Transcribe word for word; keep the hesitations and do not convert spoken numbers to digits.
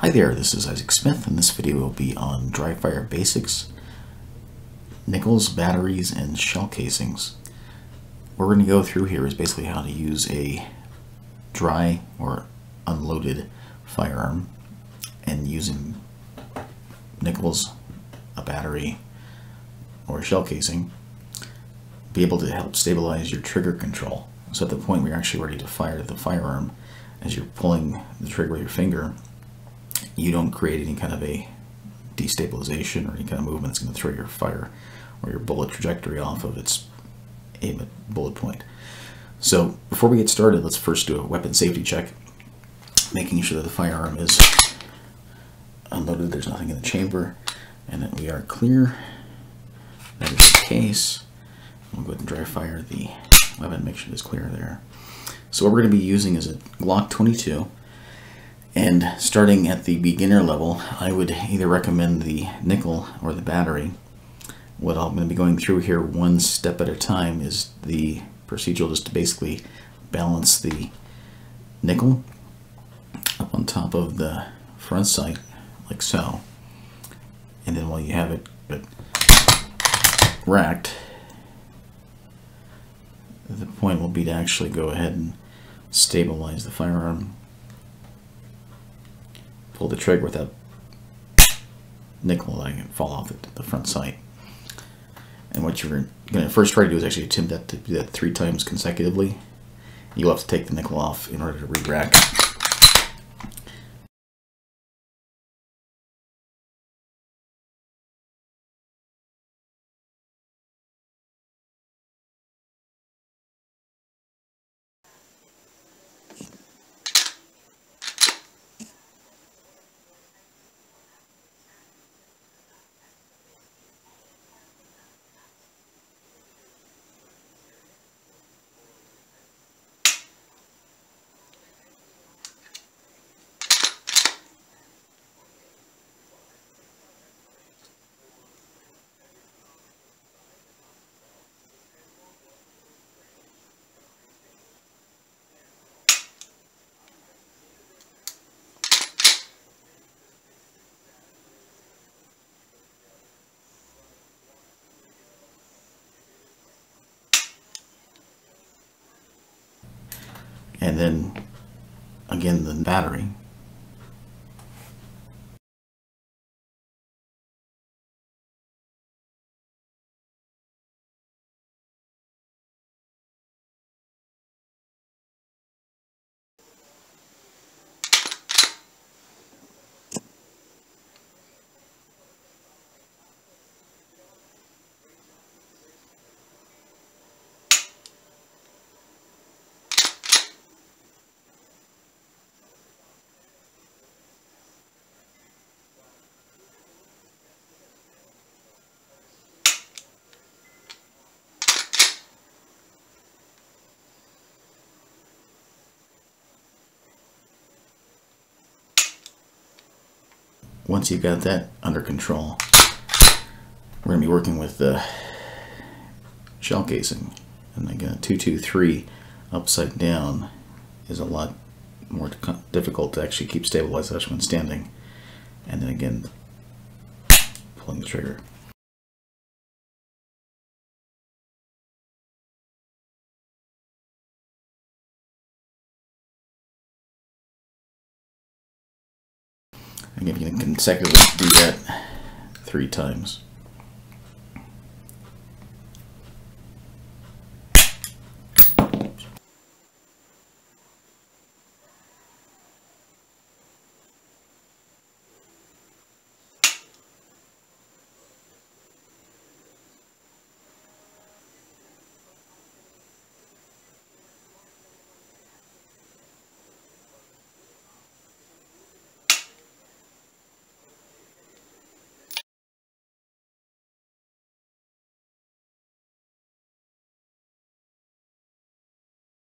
Hi there, this is Isaac Smith, and this video will be on dry fire basics, nickels, batteries, and shell casings. What we're going to go through here is basically how to use a dry or unloaded firearm and using nickels, a battery, or a shell casing, be able to help stabilize your trigger control. So at the point where you're actually ready to fire the firearm, as you're pulling the trigger with your finger, you don't create any kind of a destabilization or any kind of movement that's going to throw your fire or your bullet trajectory off of its aim at bullet point. So before we get started, let's first do a weapon safety check, making sure that the firearm is unloaded, there's nothing in the chamber, and that we are clear. That is the case. We'll go ahead and dry fire the weapon, make sure it's clear there. So what we're going to be using is a Glock twenty-two. And starting at the beginner level, I would either recommend the nickel or the battery. What I'm going to be going through here one step at a time is the procedural, just to basically balance the nickel up on top of the front sight, like so. And then while you have it, it racked, the point will be to actually go ahead and stabilize the firearm. Pull the trigger without nickel letting it fall off the, the front sight. And what you're going to first try to do is actually attempt that to do that three times consecutively. You'll have to take the nickel off in order to re-rack. And then, again, the battery. Once you've got that under control, we're going to be working with the shell casing. And again, two two three upside down is a lot more difficult to actually keep stabilized when standing. And then again, pulling the trigger. Again, you can consecutively do that three times.